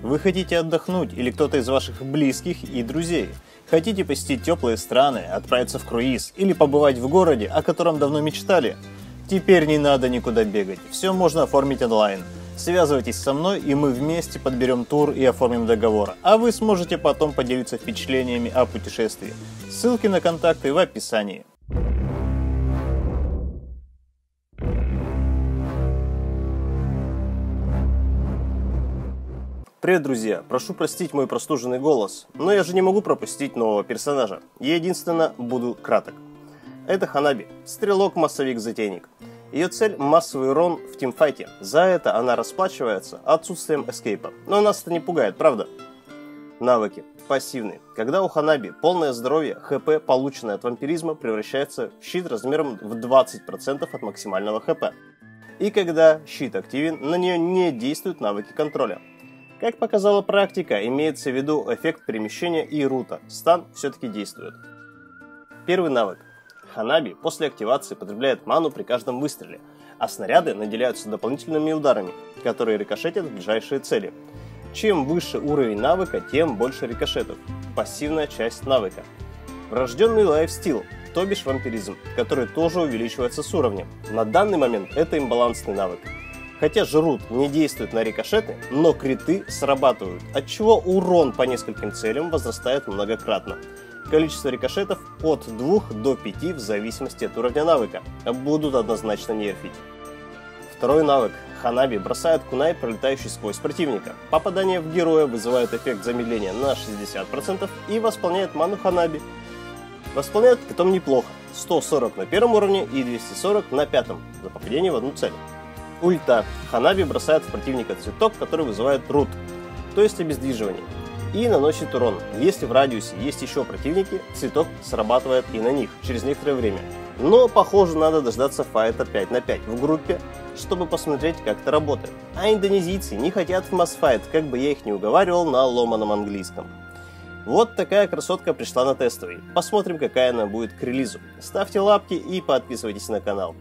Вы хотите отдохнуть или кто-то из ваших близких и друзей? Хотите посетить теплые страны, отправиться в круиз или побывать в городе, о котором давно мечтали? Теперь не надо никуда бегать, все можно оформить онлайн. Связывайтесь со мной, и мы вместе подберем тур и оформим договор, а вы сможете потом поделиться впечатлениями о путешествии. Ссылки на контакты в описании. Привет, друзья! Прошу простить мой простуженный голос, но я же не могу пропустить нового персонажа. Я единственно буду краток. Это Ханаби, стрелок-массовик-затейник. Ее цель – массовый урон в тимфайте. За это она расплачивается отсутствием эскейпа. Но нас это не пугает, правда? Навыки. Пассивные. Когда у Ханаби полное здоровье, ХП, полученное от вампиризма, превращается в щит размером в 20% от максимального ХП. И когда щит активен, на нее не действуют навыки контроля. Как показала практика, имеется в виду эффект перемещения и рута. Стан все-таки действует. Первый навык. Ханаби после активации потребляет ману при каждом выстреле, а снаряды наделяются дополнительными ударами, которые рикошетят в ближайшие цели. Чем выше уровень навыка, тем больше рикошетов. Пассивная часть навыка. Врожденный лайфстил, то бишь вампиризм, который тоже увеличивается с уровнем. На данный момент это имбалансный навык. Хотя жрут не действует на рикошеты, но криты срабатывают, отчего урон по нескольким целям возрастает многократно. Количество рикошетов от 2 до 5 в зависимости от уровня навыка. Будут однозначно нерфить. Второй навык. Ханаби бросает кунай, пролетающий сквозь противника. Попадание в героя вызывает эффект замедления на 60% и восполняет ману Ханаби. Восполняет притом неплохо. 140 на первом уровне и 240 на пятом за попадение в одну цель. Ульта. Ханаби бросает в противника цветок, который вызывает рут, то есть обездвиживание, и наносит урон. Если в радиусе есть еще противники, цветок срабатывает и на них через некоторое время. Но, похоже, надо дождаться файта 5 на 5 в группе, чтобы посмотреть, как это работает. А индонезийцы не хотят в массфайт, как бы я их не уговаривал на ломаном английском. Вот такая красотка пришла на тестовый. Посмотрим, какая она будет к релизу. Ставьте лапки и подписывайтесь на канал.